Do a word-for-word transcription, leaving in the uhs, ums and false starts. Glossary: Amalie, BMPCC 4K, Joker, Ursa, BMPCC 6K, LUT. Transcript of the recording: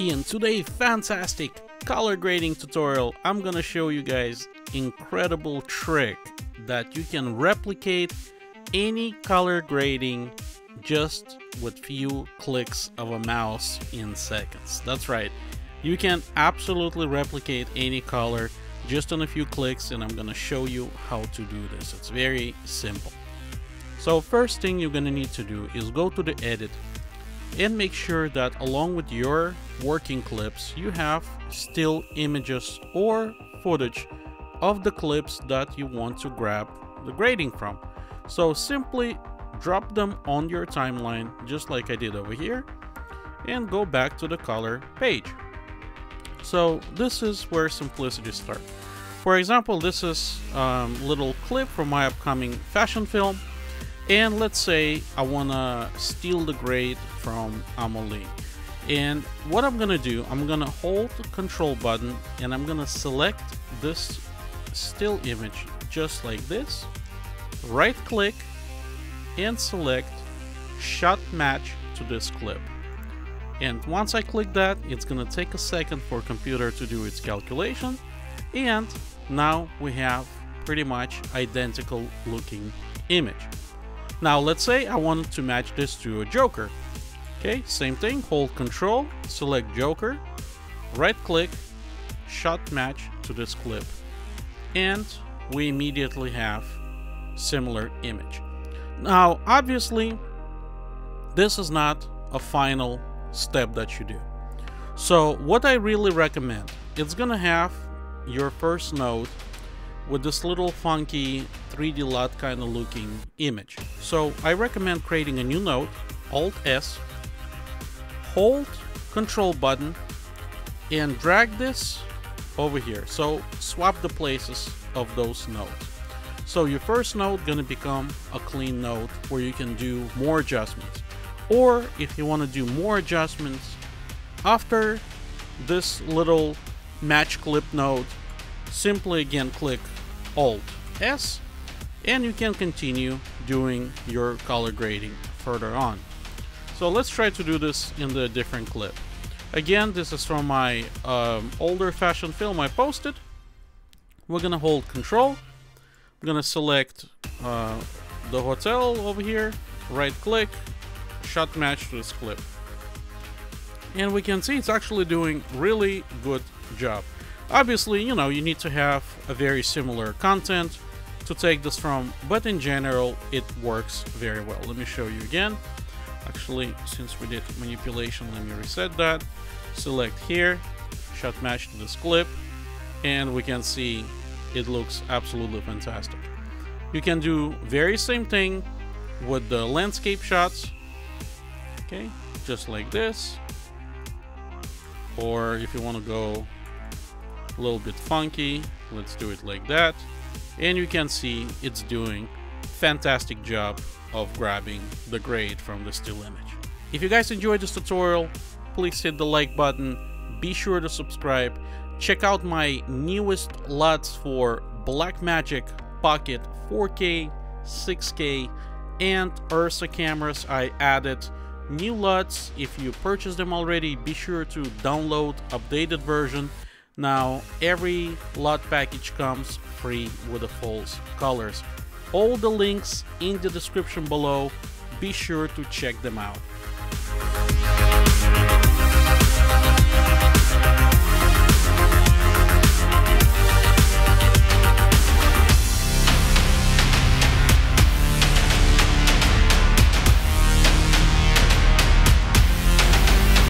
In today's fantastic color grading tutorial, I'm gonna show you guys incredible trick that you can replicate any color grading just with few clicks of a mouse in seconds. That's right, you can absolutely replicate any color just on a few clicks, and I'm gonna show you how to do this. It's very simple. So first thing you're gonna need to do is go to the edit and make sure that along with your working clips you have still images or footage of the clips that you want to grab the grading from. So simply drop them on your timeline just like I did over here and go back to the color page. So this is where simplicity starts. For example, this is a um, little clip from my upcoming fashion film. And let's say I want to steal the grade from Amalie. And what I'm going to do, I'm going to hold the control button and I'm going to select this still image just like this. Right click and select shot match to this clip. And once I click that, it's going to take a second for computer to do its calculation. And now we have pretty much identical looking image. Now let's say I wanted to match this to a Joker. Okay, same thing, hold control, select Joker, right click, shot match to this clip. And we immediately have similar image. Now obviously this is not a final step that you do. So what I really recommend, it's gonna have your first node with this little funky three D L U T kind of looking image. So I recommend creating a new node, Alt S, hold control button and drag this over here. So swap the places of those nodes. So your first node gonna become a clean node where you can do more adjustments. Or if you wanna do more adjustments after this little match clip node, simply again click Alt S and you can continue doing your color grading further on. So let's try to do this in the different clip. Again, this is from my um, older fashion film I posted. We're gonna hold control. I'm gonna select uh, the hotel over here, right click, shot match to this clip. And we can see it's actually doing really good job. Obviously, you know, you need to have a very similar content to take this from, but in general, it works very well. Let me show you again. Actually, since we did manipulation, let me reset that. Select here, shot match to this clip, and we can see it looks absolutely fantastic. You can do very same thing with the landscape shots, okay, just like this. Or if you want to go a little bit funky, let's do it like that, and you can see it's doing fantastic job of grabbing the grade from the still image. If you guys enjoyed this tutorial, please hit the like button, be sure to subscribe, check out my newest L U Ts for Blackmagic Pocket four K, six K and Ursa cameras. I added new L U Ts. If you purchased them already, be sure to download updated version. Now, every L U T package comes free with the full colors. All the links in the description below, be sure to check them out.